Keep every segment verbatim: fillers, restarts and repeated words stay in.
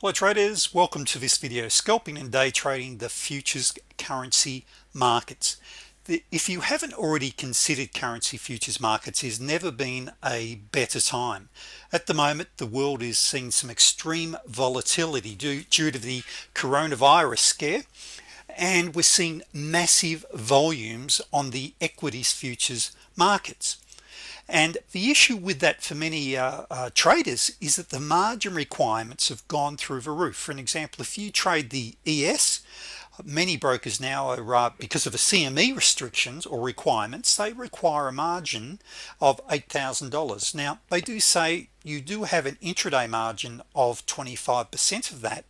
Hello traders, welcome to this video, scalping and day trading the futures currency markets. The, if you haven't already considered currency futures markets, there's never been a better time. At the moment the world is seeing some extreme volatility due, due to the coronavirus scare, and we're seeing massive volumes on the equities futures markets. And the issue with that for many uh, uh, traders is that the margin requirements have gone through the roof. For an example, if you trade the E S, many brokers now are uh, because of the C M E restrictions or requirements, they require a margin of eight thousand dollars. Now they do say you do have an intraday margin of twenty-five percent of that,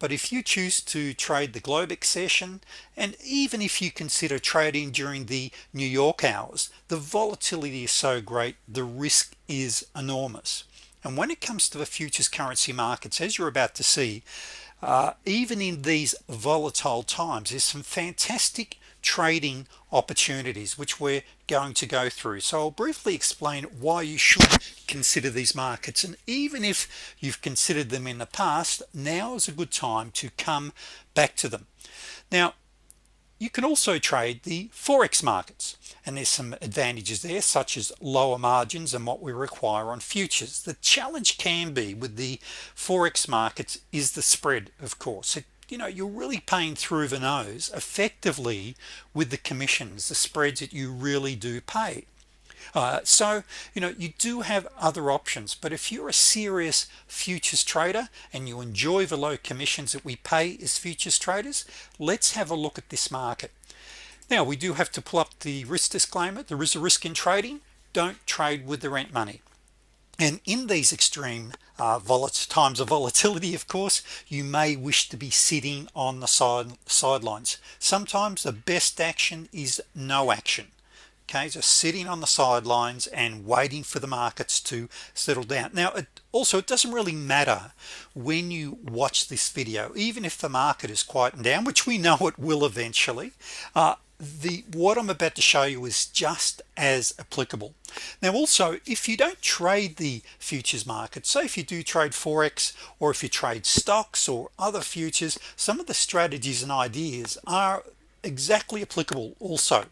but if you choose to trade the Globex session, and even if you consider trading during the New York hours, the volatility is so great, the risk is enormous. And when it comes to the futures currency markets, as you're about to see, uh, even in these volatile times, there's some fantastic trading opportunities which we're going to go through. So I'll briefly explain why you should consider these markets, and even if you've considered them in the past, now is a good time to come back to them. Now you can also trade the forex markets, and there's some advantages there, such as lower margins and what we require on futures. The challenge can be with the forex markets is the spread, of course. It you know, you're really paying through the nose effectively with the commissions, the spreads that you really do pay. Uh, so you know, you do have other options, but if you're a serious futures trader and you enjoy the low commissions that we pay as futures traders, let's have a look at this market. Now we do have to pull up the risk disclaimer. There is a risk in trading. Don't trade with the rent money. And in these extreme uh, volatile times of volatility, of course, you may wish to be sitting on the side sidelines. Sometimes the best action is no action. Okay, just sitting on the sidelines and waiting for the markets to settle down. Now it also, it doesn't really matter when you watch this video, even if the market is quietened down, which we know it will eventually. uh, The what I'm about to show you is just as applicable. Now also, if you don't trade the futures market, so if you do trade forex, or if you trade stocks or other futures, some of the strategies and ideas are exactly applicable also.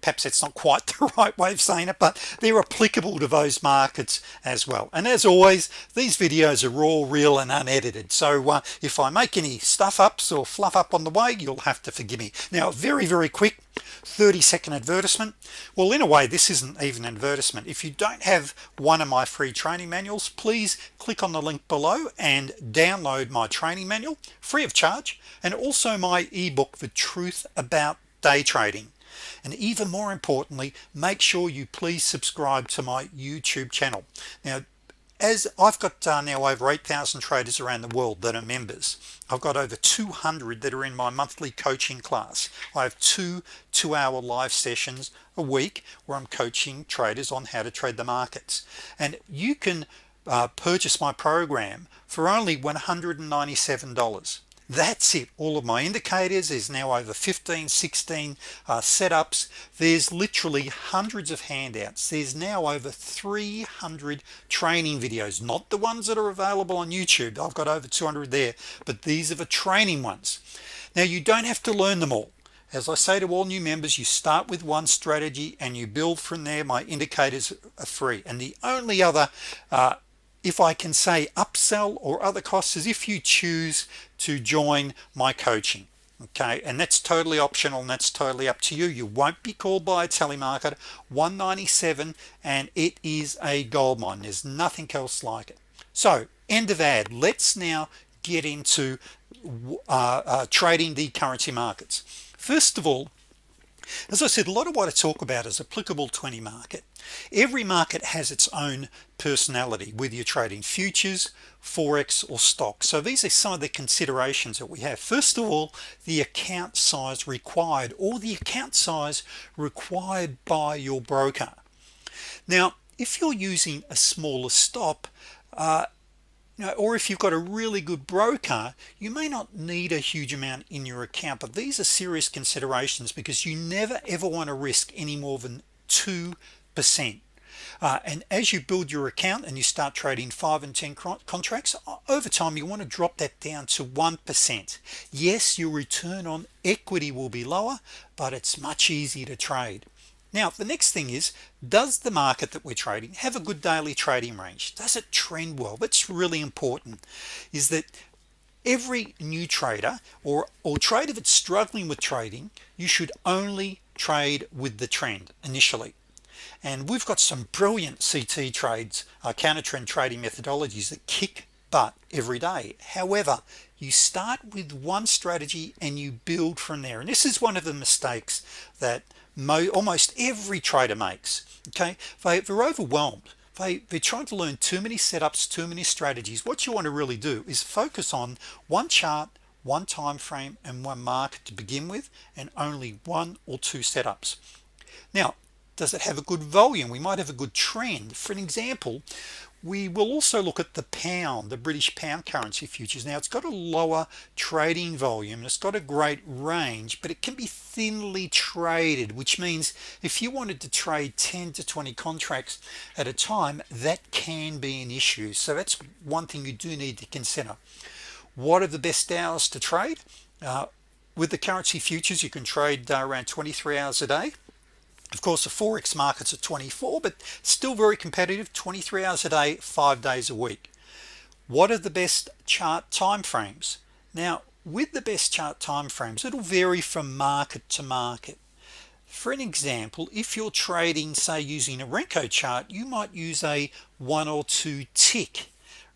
Perhaps that's not quite the right way of saying it, but they're applicable to those markets as well. And as always, these videos are all real and unedited, so uh, if I make any stuff ups or fluff up on the way, you'll have to forgive me. Now very very quick thirty second advertisement. Well, in a way this isn't even an advertisement. If you don't have one of my free training manuals, please click on the link below and download my training manual free of charge, and also my ebook, The Truth About Day Trading. And even more importantly, make sure you please subscribe to my YouTube channel. Now as I've got uh, now over eight thousand traders around the world that are members, I've got over two hundred that are in my monthly coaching class. I have two two-hour live sessions a week where I'm coaching traders on how to trade the markets, and you can uh, purchase my program for only one hundred ninety-seven dollars. That's it. All of my indicators, is now over fifteen sixteen uh, setups. There's literally hundreds of handouts. There's now over three hundred training videos, not the ones that are available on YouTube. I've got over two hundred there, but these are the training ones. Now you don't have to learn them all. As I say to all new members, you start with one strategy and you build from there. My indicators are free, and the only other uh, if I can say upsell or other costs is if you choose to join my coaching. Okay, and that's totally optional, and that's totally up to you. You won't be called by a telemarketer. One ninety-seven, and it is a gold mine. There's nothing else like it. So end of ad. Let's now get into uh, uh, trading the currency markets. First of all, as I said, a lot of what I talk about is applicable to any market. Every market has its own personality, whether you're trading futures, forex or stocks. So these are some of the considerations that we have. First of all, the account size required, or the account size required by your broker. Now if you're using a smaller stop, uh, Now, or if you've got a really good broker, you may not need a huge amount in your account. But these are serious considerations, because you never ever want to risk any more than two percent. uh, and as you build your account and you start trading five and ten contracts over time, you want to drop that down to one percent. Yes, your return on equity will be lower, but it's much easier to trade. Now the next thing is, does the market that we're trading have a good daily trading range? Does it trend well? That's really important, is that every new trader or or trader that's struggling with trading, you should only trade with the trend initially. And we've got some brilliant C T trades, uh, counter trend trading methodologies that kick butt every day. However, you start with one strategy and you build from there, and this is one of the mistakes that mo almost every trader makes. Okay, they, they're overwhelmed. They, they're trying to learn too many setups, too many strategies. What you want to really do is focus on one chart, one time frame, and one market to begin with, and only one or two setups. Now, does it have a good volume? We might have a good trend. For an example, we will also look at the pound, the British pound currency futures. Now, it's got a lower trading volume and it's got a great range, but it can be thinly traded, which means if you wanted to trade ten to twenty contracts at a time, that can be an issue. So that's one thing you do need to consider. What are the best hours to trade? Uh, with the currency futures, you can trade uh, around twenty-three hours a day. Of course, the forex markets are twenty-four, but still very competitive, twenty-three hours a day, five days a week. What are the best chart timeframes? Now, with the best chart timeframes, it'll vary from market to market. For an example, if you're trading, say, using a Renko chart, you might use a one or two tick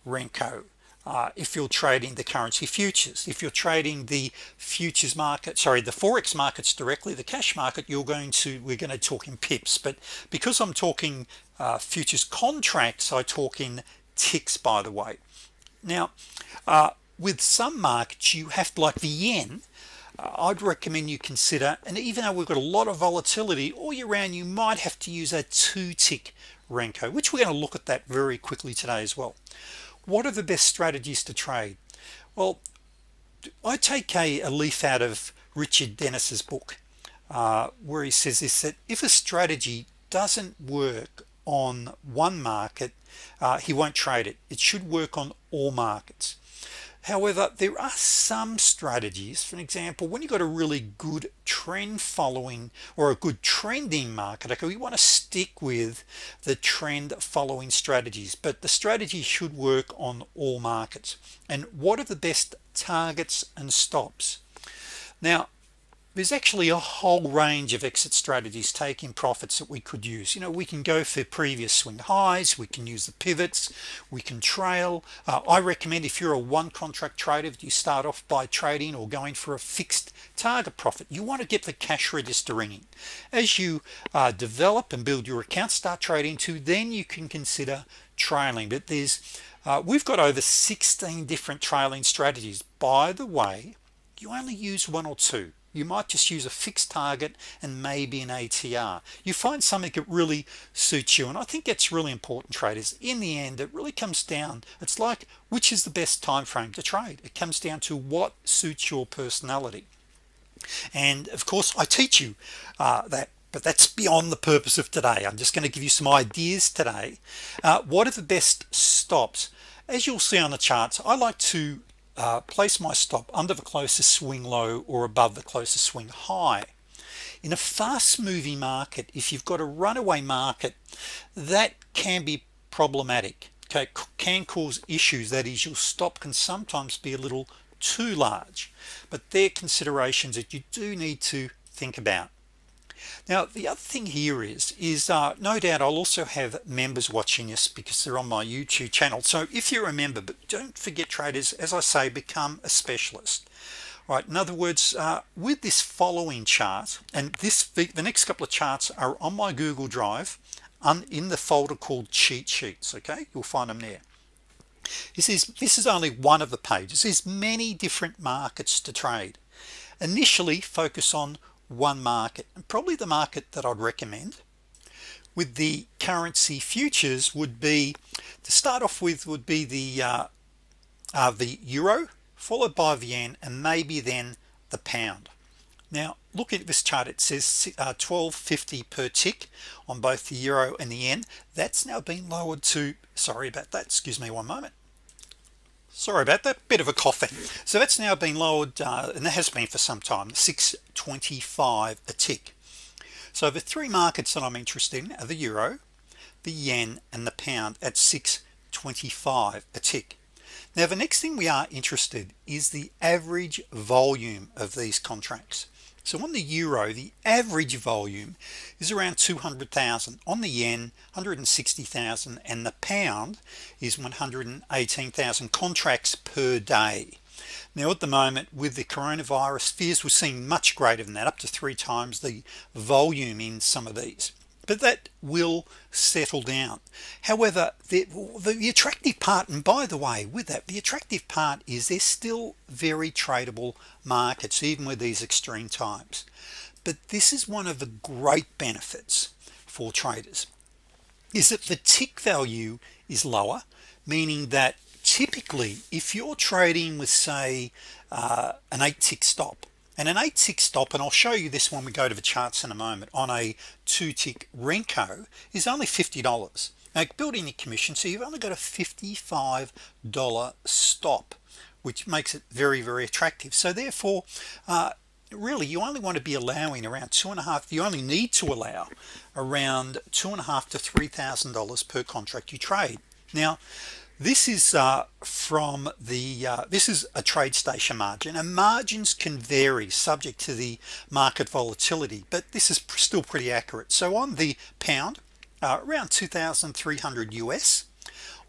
Renko. Uh, if you're trading the currency futures, if you're trading the futures market, sorry, the forex markets directly, the cash market, you're going to, we're going to talk in pips, but because I'm talking uh, futures contracts, I talk in ticks, by the way. Now, uh, with some markets, you have to, like the yen, uh, I'd recommend you consider, and even though we've got a lot of volatility all year round, you might have to use a two tick Renko, which we're going to look at that very quickly today as well. What are the best strategies to trade? Well, I take a, a leaf out of Richard Dennis's book uh, where he says this, that if a strategy doesn't work on one market, uh, he won't trade it. It should work on all markets. However, there are some strategies, for example, when you've got a really good trend following or a good trending market, okay, we want to stick with the trend following strategies, but the strategy should work on all markets. And what are the best targets and stops? Now, there's actually a whole range of exit strategies, taking profits, that we could use. You know, we can go for previous swing highs, we can use the pivots, we can trail. uh, I recommend, if you're a one contract trader, you start off by trading or going for a fixed target profit. You want to get the cash register ringing. As you uh, develop and build your account, start trading too, then you can consider trailing. But there's uh, we've got over sixteen different trailing strategies. By the way, you only use one or two. You might just use a fixed target and maybe an A T R. You find something that really suits you, and I think that's really important, traders. In the end, it really comes down, it's like, which is the best time frame to trade? It comes down to what suits your personality. And of course, I teach you uh, that, but that's beyond the purpose of today. I'm just going to give you some ideas today. Uh, what are the best stops? As you'll see on the charts, I like to Uh, place my stop under the closest swing low or above the closest swing high. In a fast moving market, if you've got a runaway market, that can be problematic. Okay, can cause issues. That is, your stop can sometimes be a little too large, but there are considerations that you do need to think about. Now, the other thing here is is uh, no doubt I'll also have members watching this because they're on my YouTube channel. So if you're a member, but don't forget, traders, as I say, become a specialist. All right, in other words, uh, with this following chart, and this the, the next couple of charts are on my Google Drive un, in the folder called cheat sheets. Okay, you'll find them there. This is this is only one of the pages. There's many different markets to trade. Initially focus on one market, and probably the market that I'd recommend with the currency futures would be to start off with would be the uh, uh, the euro, followed by the yen, and maybe then the pound. Now look at this chart. It says uh, twelve fifty per tick on both the euro and the yen. That's now been lowered to, sorry about that, excuse me one moment, sorry about that, bit of a cough then. So that's now been lowered uh, and that has been for some time, six twenty-five a tick. So the three markets that I'm interested in are the euro, the yen and the pound at six twenty-five a tick. Now the next thing we are interested is the average volume of these contracts. So on the euro, the average volume is around two hundred thousand, on the yen one hundred sixty thousand, and the pound is one hundred eighteen thousand contracts per day. Now at the moment with the coronavirus fears, we're seeing much greater than that, up to three times the volume in some of these, but that will settle down. However, the, the attractive part, and by the way with that, the attractive part is they're still very tradable markets even with these extreme times. But this is one of the great benefits for traders, is that the tick value is lower, meaning that typically if you're trading with say uh, an eight tick stop, and an eight tick stop, and I'll show you this when we go to the charts in a moment, on a two tick Renko is only fifty dollars. Now building your commission, so you've only got a fifty-five dollar stop, which makes it very very attractive. So therefore uh, really you only want to be allowing around two and a half you only need to allow around two and a half to three thousand dollars per contract you trade. Now this is uh, from the uh, this is a TradeStation margin, and margins can vary subject to the market volatility, but this is still pretty accurate. So on the pound uh, around two thousand three hundred U S,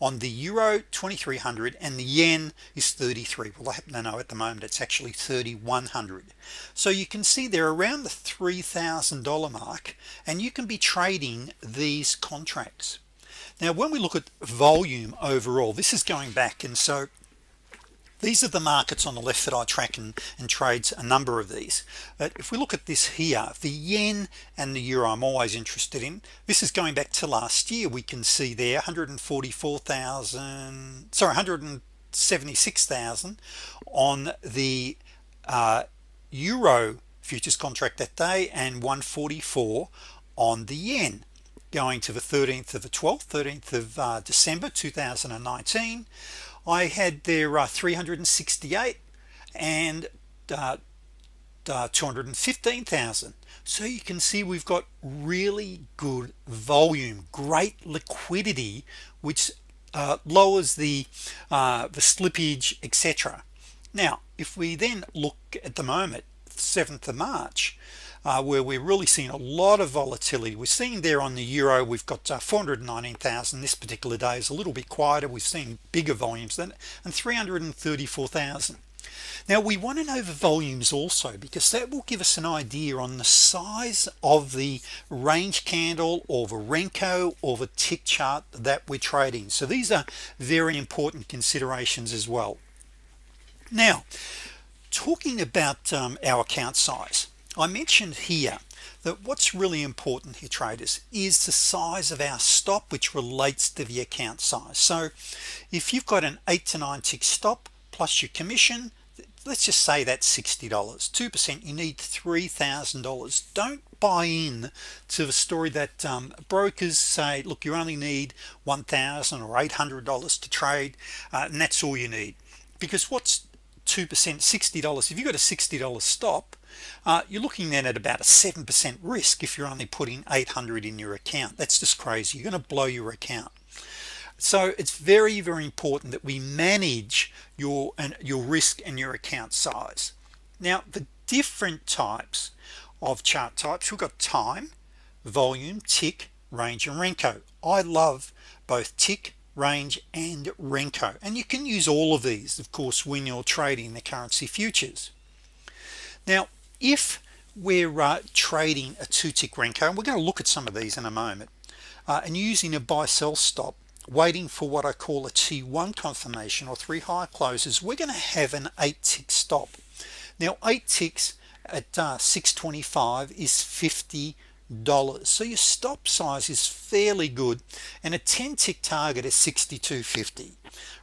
on the euro twenty-three hundred, and the yen is thirty-three, well I happen to know at the moment it's actually thirty-one hundred. So you can see they're around the three thousand dollar mark, and you can be trading these contracts. Now when we look at volume overall, this is going back, and so these are the markets on the left that I track and, and trades a number of these. But if we look at this here, the yen and the euro I'm always interested in. This is going back to last year. We can see there one hundred forty-four thousand, sorry one hundred seventy-six thousand on the uh, euro futures contract that day, and one forty-four on the yen, going to the thirteenth of the twelfth, thirteenth of December two thousand nineteen. I had there uh, three hundred sixty-eight and uh, uh, two hundred fifteen thousand. So you can see we've got really good volume, great liquidity, which uh, lowers the uh, the slippage, etc. Now if we then look at the moment, seventh of March, Uh, where we're really seeing a lot of volatility. We're seeing there on the euro we've got uh, four hundred nineteen thousand. This particular day is a little bit quieter. We've seen bigger volumes than, and three hundred thirty-four thousand. Now we want to know the volumes also, because that will give us an idea on the size of the range candle or the Renko or the tick chart that we're trading. So these are very important considerations as well. Now talking about um, our account size, I mentioned here that what's really important here, traders, is the size of our stop, which relates to the account size. So if you've got an eight to nine tick stop plus your commission, let's just say that's sixty dollars, two percent, you need three thousand dollars. Don't buy in to the story that um, brokers say, look, you only need one thousand dollars or eight hundred dollars to trade, uh, and that's all you need. Because what's two percent, sixty dollars? If you've got a sixty dollar stop, Uh, you're looking then at about a seven percent risk if you're only putting eight hundred in your account. That's just crazy. You're going to blow your account. So it's very very important that we manage your and your risk and your account size. Now the different types of chart types, we've got time, volume, tick, range, and Renko. I love both tick, range, and Renko, and you can use all of these of course when you're trading the currency futures. Now if we're uh, trading a two tick Renko, and we're going to look at some of these in a moment, uh, and using a buy sell stop, waiting for what I call a T one confirmation or three high closes, we're going to have an eight tick stop. Now eight ticks at uh, six twenty-five is fifty dollars dollars. So your stop size is fairly good, and a ten tick target is sixty-two fifty,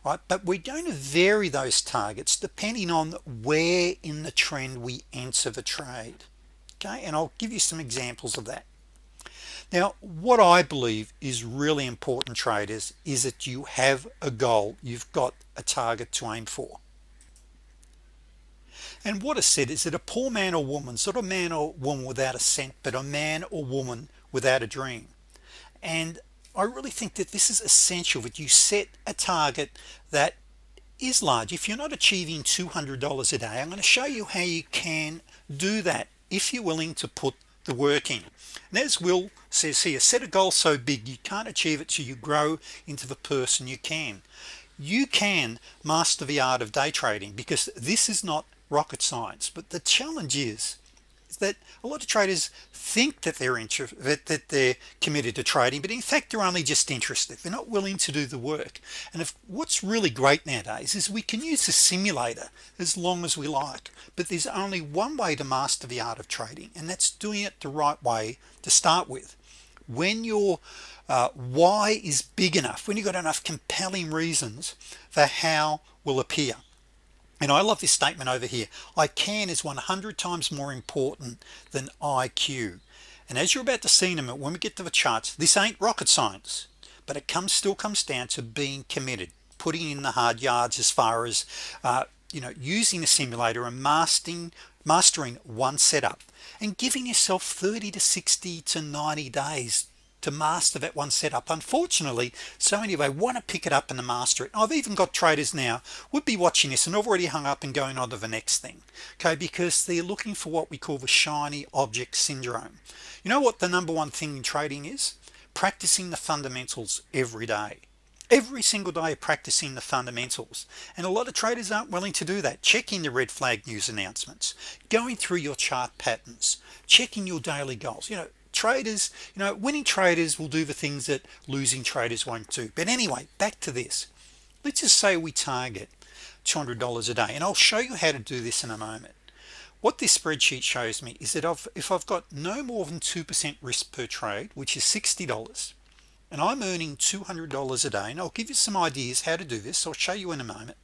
right? But we're going to vary those targets depending on where in the trend we enter the trade, okay? And I'll give you some examples of that. Now, what I believe is really important, traders, is that you have a goal, you've got a target to aim for. And what is said is that a poor man or woman, sort of man or woman without a cent, but a man or woman without a dream. And I really think that this is essential, that you set a target that is large. If you're not achieving two hundred dollars a day, I'm going to show you how you can do that if you're willing to put the work in. And as Will says here, set a goal so big you can't achieve it, so you grow into the person you can. You can master the art of day trading, because this is not rocket science. But the challenge is, is that a lot of traders think that they're interested, that, that they're committed to trading, but in fact they're only just interested. They're not willing to do the work. And if what's really great nowadays is we can use a simulator as long as we like, but there's only one way to master the art of trading, and that's doing it the right way to start with. When your uh, why is big enough, when you've got enough compelling reasons, the how will appear. And I love this statement over here: I can is one hundred times more important than I Q. And as you're about to see in a minute, when we get to the charts, this ain't rocket science, but it comes still comes down to being committed, putting in the hard yards, as far as uh, you know, using a simulator and mastering mastering one setup, and giving yourself thirty to sixty to ninety days to master that one setup. Unfortunately, so many of you want to pick it up and master it. I've even got traders now would be watching this and already hung up and going on to the next thing, okay, because they're looking for what we call the shiny object syndrome. You know what the number one thing in trading is? Practicing the fundamentals every day. Every single day, practicing the fundamentals. And a lot of traders aren't willing to do that. Checking the red flag news announcements, going through your chart patterns, checking your daily goals. You know, traders, you know, winning traders will do the things that losing traders won't do. But anyway, back to this. Let's just say we target two hundred dollars a day, and I'll show you how to do this in a moment. What this spreadsheet shows me is that I've, if I've got no more than two percent risk per trade, which is sixty dollars, and I'm earning two hundred dollars a day, and I'll give you some ideas how to do this. I'll show you in a moment.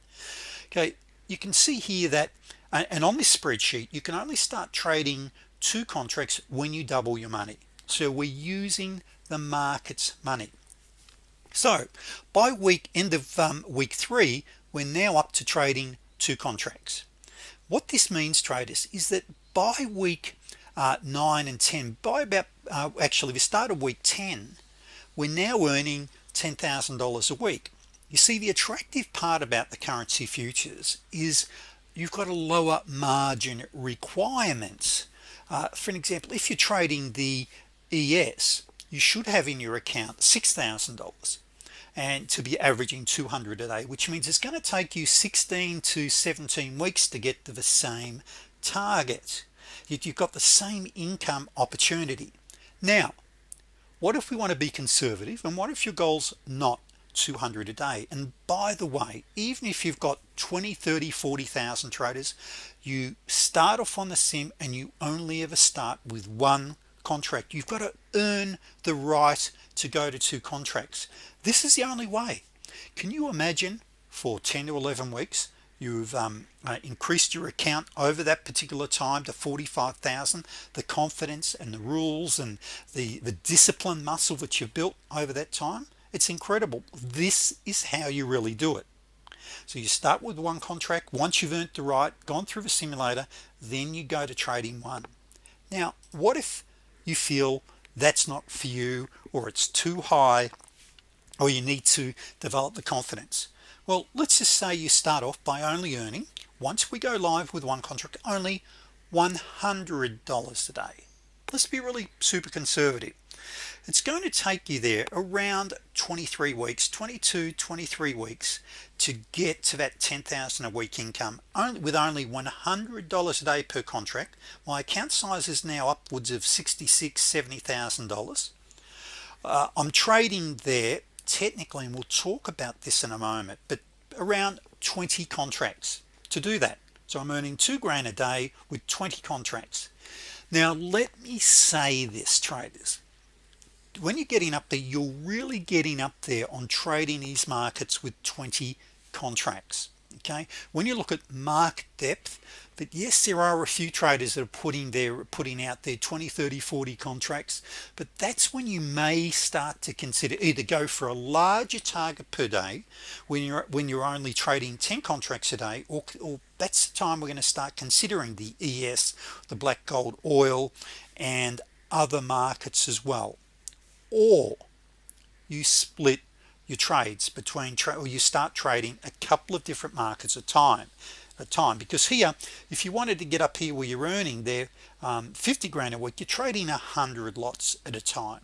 Okay, you can see here that, and on this spreadsheet, you can only start trading two contracts when you double your money. So we're using the market's money. So by week end of um, week three, we're now up to trading two contracts. What this means, traders, is that by week uh, nine and ten, by about uh, actually we started week ten, we're now earning ten thousand dollars a week. You see, the attractive part about the currency futures is you've got a lower margin requirements. Uh, for an example, if you're trading the E S, you should have in your account six thousand dollars, and to be averaging two hundred dollars a day, which means it's going to take you sixteen to seventeen weeks to get to the same target. Yet you've got the same income opportunity. Now, what if we want to be conservative, and what if your goal's not two hundred dollars a day? And by the way, even if you've got twenty, thirty, forty thousand traders, you start off on the sim and you only ever start with one contract. You've got to earn the right to go to two contracts. This is the only way. Can you imagine for ten to eleven weeks you've um, uh, increased your account over that particular time to forty-five thousand? The confidence and the rules and the the discipline muscle that you've built over that time, it's incredible. This is how you really do it. So you start with one contract. Once you've earned the right, gone through the simulator, then you go to trading one. Now, what if you feel that's not for you, or it's too high, or you need to develop the confidence? Well, let's just say you start off by only earning, once we go live with one contract, only one hundred dollars a day. Let's be really super conservative. It's going to take you there around twenty-three weeks, twenty-two, twenty-three weeks to get to that ten thousand a week income, only with only one hundred dollars a day per contract. My account size is now upwards of sixty-six, seventy thousand dollars. Uh, I'm trading there technically, and we'll talk about this in a moment, but around twenty contracts to do that. So I'm earning two grand a day with twenty contracts. Now let me say this, traders, when you're getting up there, you're really getting up there on trading these markets with twenty contracts. Okay, when you look at market depth, but yes, there are a few traders that are putting their putting out their twenty, thirty, forty contracts, but that's when you may start to consider either go for a larger target per day when you're when you're only trading ten contracts a day, or, or that's the time we're going to start considering the E S, the black gold, oil and other markets as well. Or you split your trades between tra or you start trading a couple of different markets at time at time because here, if you wanted to get up here where you're earning there um, fifty grand a week, you're trading a hundred lots at a time.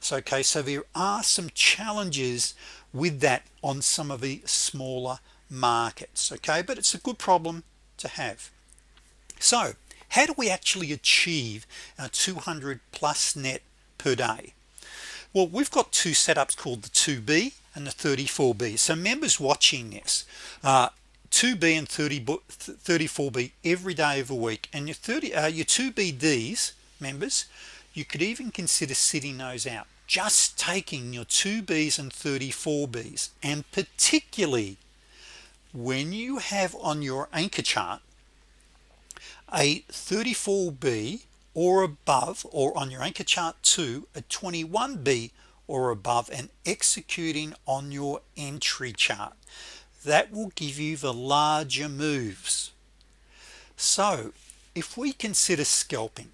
So okay, so there are some challenges with that on some of the smaller markets, okay, but it's a good problem to have. So how do we actually achieve our two hundred plus net per day? Well, we've got two setups called the two B and the thirty-four B. So members watching this, uh, two B and thirty-four B every day of a week, and your thirty uh, your two B Ds members, you could even consider sitting those out, just taking your two Bs and thirty-four Bs, and particularly when you have on your anchor chart a thirty-four B or above, or on your anchor chart two a twenty-one B or above, and executing on your entry chart, that will give you the larger moves. So if we consider scalping,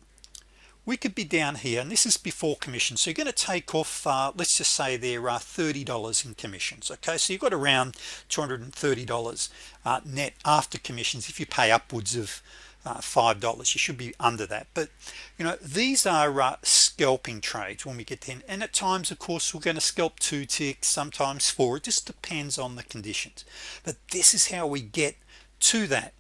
we could be down here, and this is before commission, so you're going to take off uh, let's just say there are thirty dollars in commissions. Okay, so you've got around two hundred thirty dollars uh, net after commissions. If you pay upwards of Uh, five dollars, you should be under that, but you know, these are uh, scalping trades when we get in, and at times of course we're going to scalp two ticks, sometimes four, it just depends on the conditions, but this is how we get to that.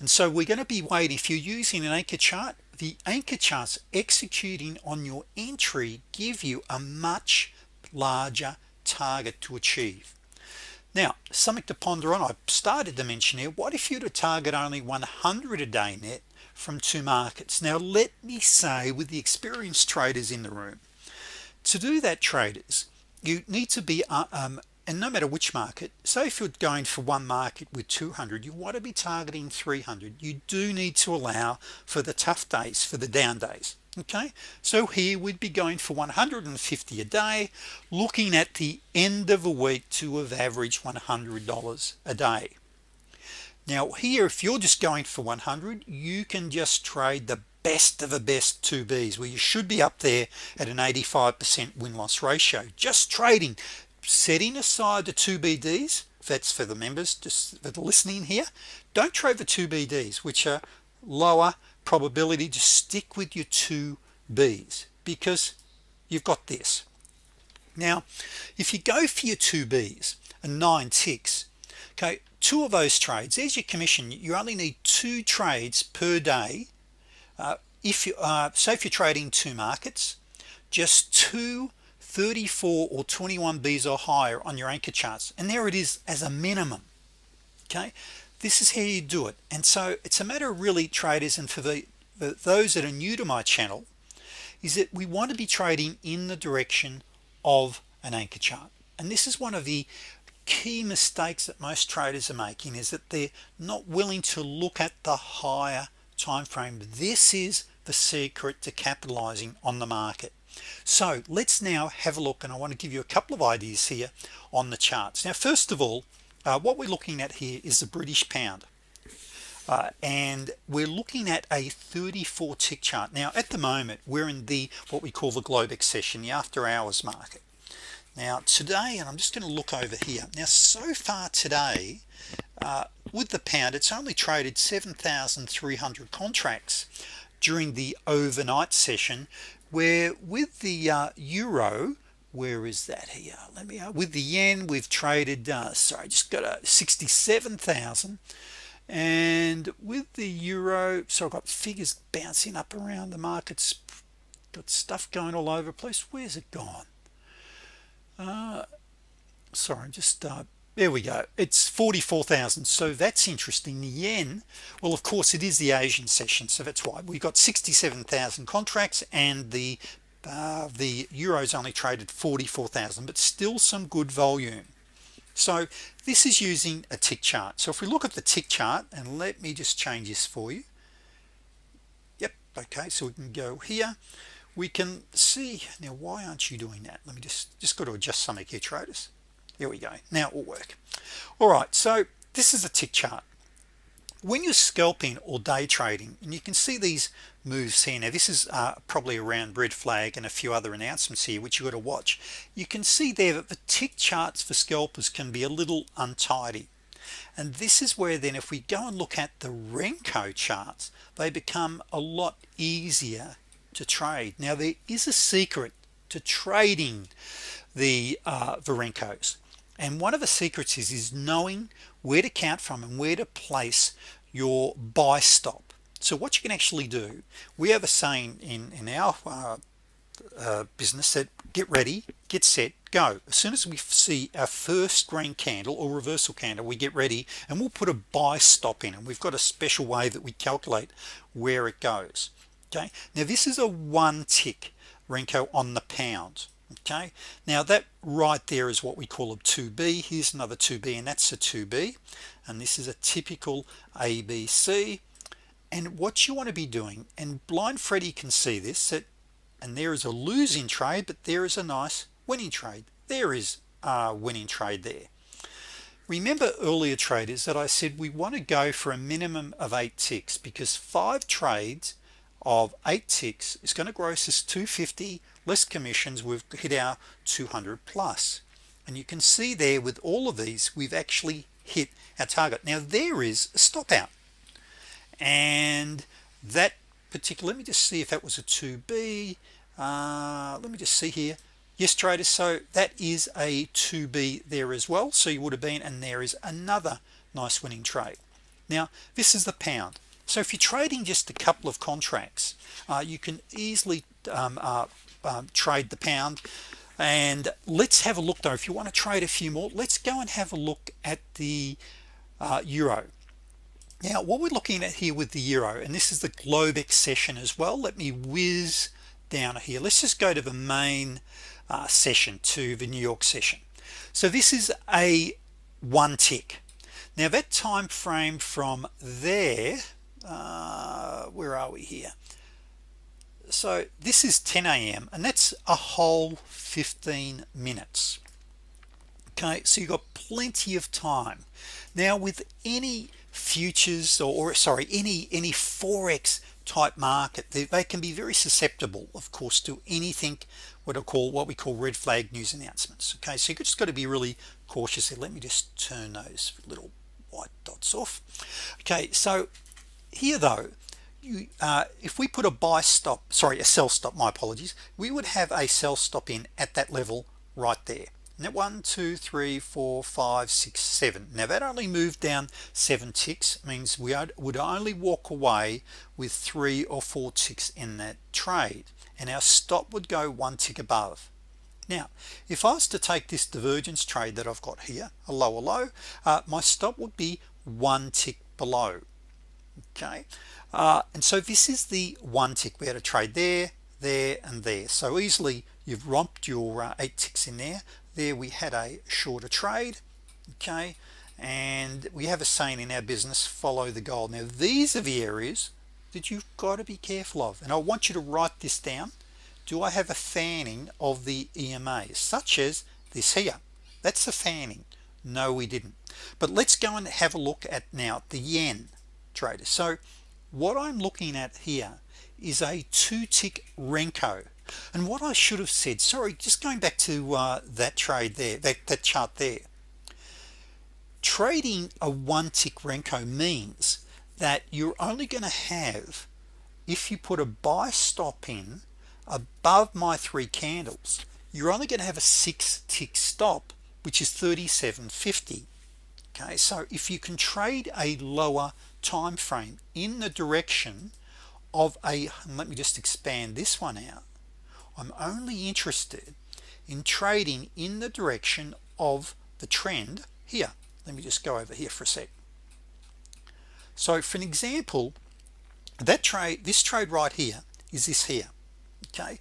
And so we're going to be waiting. If you're using an anchor chart, the anchor charts executing on your entry give you a much larger target to achieve. Now, something to ponder on, I started to mention here, what if you were to target only one hundred a day net from two markets? Now let me say, with the experienced traders in the room, to do that, traders, you need to be um, and no matter which market, so if you're going for one market with two hundred, you want to be targeting three hundred. You do need to allow for the tough days, for the down days. Okay, so here we'd be going for one hundred fifty a day, looking at the end of a week to have averaged one hundred dollars a day. Now here, if you're just going for one hundred, you can just trade the best of the best two Bs, where you should be up there at an eighty-five percent win-loss ratio, just trading, setting aside the two B Ds. That's for the members just that are listening here, don't trade the two B Ds, which are lower probability. Just stick with your two Bs, because you've got this. Now if you go for your two Bs and nine ticks, okay, two of those trades, there's your commission. You only need two trades per day. Uh, if you are uh, so if you're trading two markets, just two thirty-four or twenty-one Bs or higher on your anchor charts, and there it is as a minimum. Okay, this is how you do it. And so it's a matter of really, traders, and for the for those that are new to my channel, is that we want to be trading in the direction of an anchor chart, and this is one of the key mistakes that most traders are making, is that they're not willing to look at the higher time frame. This is the secret to capitalizing on the market. So let's now have a look, and I want to give you a couple of ideas here on the charts. Now first of all, Uh, what we're looking at here is the British pound, uh, and we're looking at a thirty-four tick chart. Now at the moment we're in the what we call the Globex session, the after hours market. Now today, and I'm just going to look over here now, so far today uh, with the pound, it's only traded seven thousand three hundred contracts during the overnight session, where with the uh, euro, where is that here, let me uh, with the yen we've traded uh, sorry just got a sixty-seven thousand, and with the euro, so I've got figures bouncing up around the markets, got stuff going all over the place. Where's it gone? Uh, sorry, I'm just uh, there we go, it's forty-four thousand. So that's interesting. The yen, well, of course it is the Asian session, so that's why we've got sixty-seven thousand contracts, and the uh, the euros only traded forty-four thousand, but still some good volume. So this is using a tick chart. So if we look at the tick chart, and let me just change this for you. Yep, okay, so we can go here, we can see now. Why aren't you doing that? Let me just just got to adjust something here, traders. Here we go, now it will work. All right, so this is a tick chart. When you're scalping or day trading, and you can see these moves here now, this is uh, probably around red flag and a few other announcements here which you got to watch. You can see there that the tick charts for scalpers can be a little untidy, and this is where then if we go and look at the Renko charts, they become a lot easier to trade. Now there is a secret to trading the uh, Renkos, and one of the secrets is is knowing where to count from and where to place your buy stop. So what you can actually do, we have a saying in in our uh, uh, business that get ready, get set, go. As soon as we see our first green candle or reversal candle, we get ready and we'll put a buy stop in, and we've got a special way that we calculate where it goes. Okay, now this is a one tick Renko on the pound. Okay, now that right there is what we call a two B. Here's another two B, and that's a two B, and this is a typical A B C. And what you want to be doing, and Blind Freddy can see this, that and there is a losing trade, but there is a nice winning trade. There is a winning trade there. Remember earlier, traders, that I said we want to go for a minimum of eight ticks, because five trades of eight ticks is going to gross us two fifty less commissions. We've hit our two hundred plus, and you can see there with all of these we've actually hit our target. Now there is a stop out, and that particular, let me just see if that was a two B. Uh, let me just see here. Yes, traders, so that is a two B there as well, so you would have been, and there is another nice winning trade. Now this is the pound. So if you're trading just a couple of contracts, uh, you can easily um, uh, um, trade the pound. And let's have a look though, if you want to trade a few more, let's go and have a look at the uh, euro. Now what we're looking at here with the euro, and this is the Globex session as well. Let me whiz down here. Let's just go to the main uh, session, to the New York session. So this is a one tick. Now that time frame from there, uh where are we here, so this is ten A M and that's a whole fifteen minutes. Okay, so you've got plenty of time. Now with any futures or, or sorry any any forex type market, they, they can be very susceptible, of course, to anything what I call what we call red flag news announcements. Okay, so you've just got to be really cautious here. Let me just turn those little white dots off. Okay, so here though, you uh, if we put a buy stop, sorry a sell stop, my apologies, we would have a sell stop in at that level right there. And that one two three four five six seven, now that only moved down seven ticks, means we would only walk away with three or four ticks in that trade, and our stop would go one tick above. Now if I was to take this divergence trade that I've got here, a lower low, uh, my stop would be one tick below. Okay, uh, and so this is the one tick. We had a trade there, there, and there. So easily you've romped your uh, eight ticks in there. There we had a shorter trade. Okay, and we have a saying in our business, follow the gold. Now these are the areas that you've got to be careful of, and I want you to write this down. Do I have a fanning of the E M As, such as this here? That's a fanning. No, we didn't. But let's go and have a look at now the yen, traders. So what I'm looking at here is a two tick Renko, and what I should have said, sorry, just going back to uh, that trade there, that, that chart there, trading a one tick Renko means that you're only going to have, if you put a buy stop in above my three candles, you're only going to have a six tick stop, which is thirty-seven fifty. Okay, so if you can trade a lower time frame in the direction of a, let me just expand this one out, I'm only interested in trading in the direction of the trend here. Let me just go over here for a sec. So for an example, that trade, this trade right here is this here, okay?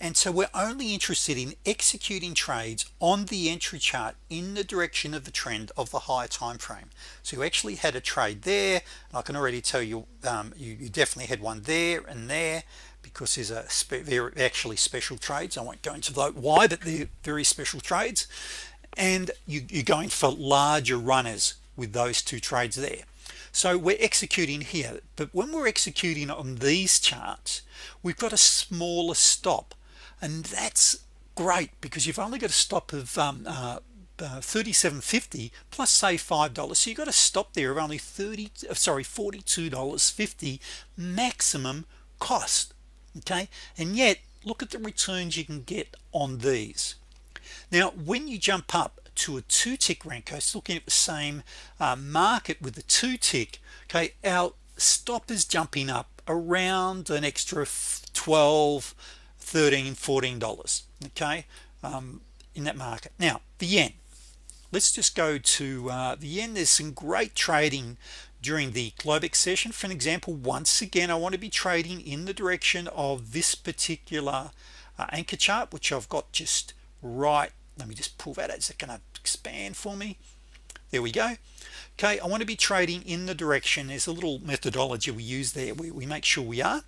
And so we're only interested in executing trades on the entry chart in the direction of the trend of the higher time frame. So you actually had a trade there. I can already tell you, um, you, you definitely had one there and there, because there's a spe they're actually special trades. I won't go into why, but they're very special trades. And you, you're going for larger runners with those two trades there. So we're executing here, but when we're executing on these charts, we've got a smaller stop. And that's great, because you've only got a stop of um, uh, uh, thirty-seven fifty plus say five dollars. So you've got a stop there of only thirty, sorry, forty-two dollars fifty maximum cost, okay? And yet look at the returns you can get on these. Now when you jump up to a two tick Renko, it's looking at the same uh, market with the two tick, okay, our stop is jumping up around an extra twelve, thirteen, fourteen dollars, okay, um, in that market. Now the yen, let's just go to uh, the yen. There's some great trading during the Globex session. For an example, once again, I want to be trading in the direction of this particular uh, anchor chart, which I've got just right. Let me just pull that out. Is it going to expand for me? There we go. Okay, I want to be trading in the direction. There's a little methodology we use there. We, we make sure we are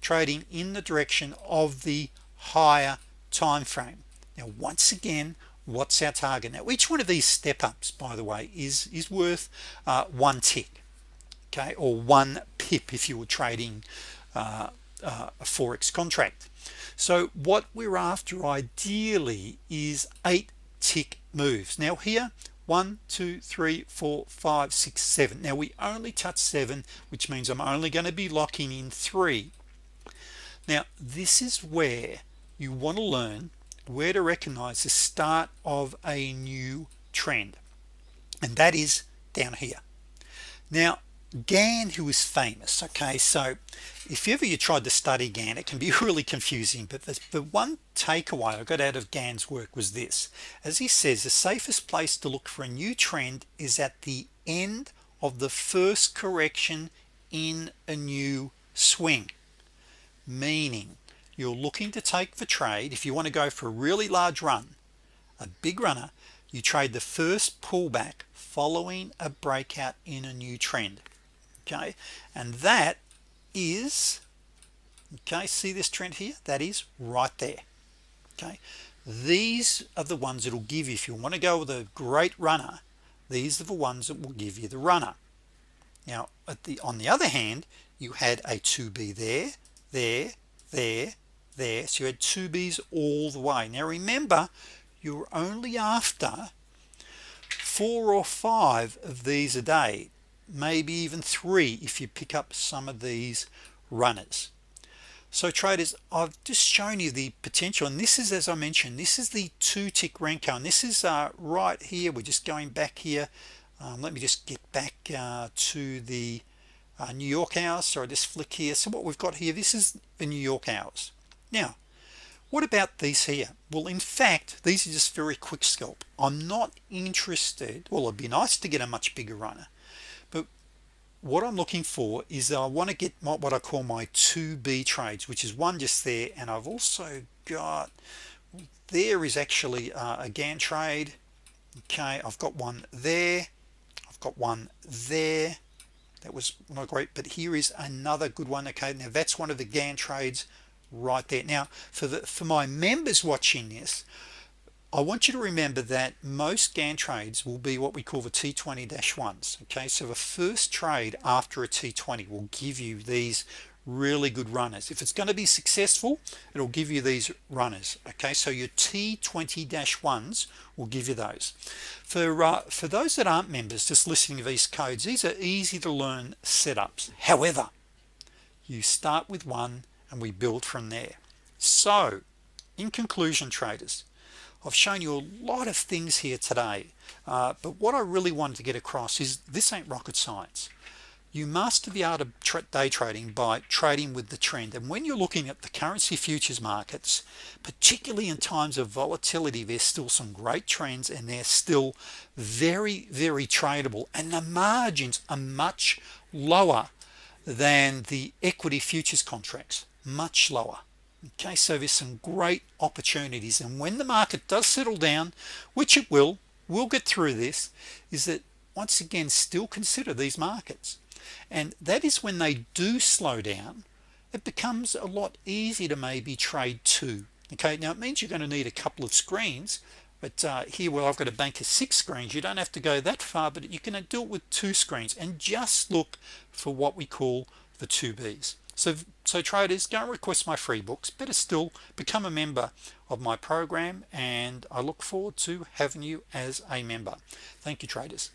trading in the direction of the higher time frame. Now once again, what's our target? Now each one of these step-ups, by the way, is is worth uh, one tick, okay, or one pip if you were trading uh, uh, a forex contract. So what we're after ideally is eight tick moves. Now here, one, two, three, four, five, six, seven. Now we only touch seven, which means I'm only going to be locking in three. Now this is where you want to learn where to recognize the start of a new trend, and that is down here. Now Gann, who is famous, okay, so if ever you tried to study Gann, it can be really confusing, but the, the one takeaway I got out of Gann's work was this. As he says, the safest place to look for a new trend is at the end of the first correction in a new swing, meaning you're looking to take the trade. If you want to go for a really large run, a big runner, you trade the first pullback following a breakout in a new trend. Okay, and that is, okay, see this trend here? That is right there. Okay, these are the ones that will give you, if you want to go with a great runner, these are the ones that will give you the runner. Now at the on the other hand, you had a two B there, there, there, there, so you had two B's all the way. Now remember, you're only after four or five of these a day, maybe even three if you pick up some of these runners. So traders, I've just shown you the potential, and this is, as I mentioned, this is the two tick Renko, and this is uh, right here. We're just going back here. Um, let me just get back uh, to the uh, New York hours. So I just flick here. So what we've got here, this is the New York hours. Now what about these here? Well, in fact, these are just very quick scalp. I'm not interested. Well, it'd be nice to get a much bigger runner, but what I'm looking for is I want to get my, what I call my two B trades, which is one just there, and I've also got, there is actually uh, a Gann trade. Okay, I've got one there, I've got one there. That was not great, but here is another good one. Okay, now that's one of the Gann trades right there. Now for the for my members watching this, I want you to remember that most Gann trades will be what we call the T twenty dash ones. Okay, so the first trade after a T twenty will give you these really good runners. If it's going to be successful, it'll give you these runners. Okay, so your T twenty dash ones will give you those. For uh, for those that aren't members just listening to these codes, these are easy to learn setups. However, you start with one and we build from there. So in conclusion, traders, I've shown you a lot of things here today, uh, but what I really wanted to get across is this ain't rocket science. you master the art of day trading by trading with the trend. And when you're looking at the currency futures markets, particularly in times of volatility, there's still some great trends, and they're still very, very tradable, and the margins are much lower than the equity futures contracts, much lower. Okay, so there's some great opportunities, and when the market does settle down, which it will, we'll get through this, is that once again still consider these markets. And that is when they do slow down, it becomes a lot easier to maybe trade too. Okay, now it means you're going to need a couple of screens, but uh, here where I've got a bank of six screens, you don't have to go that far, but you can do it with two screens and just look for what we call the two B's. So, so traders, go and request my free books. Better still, become a member of my program, and I look forward to having you as a member. Thank you, traders.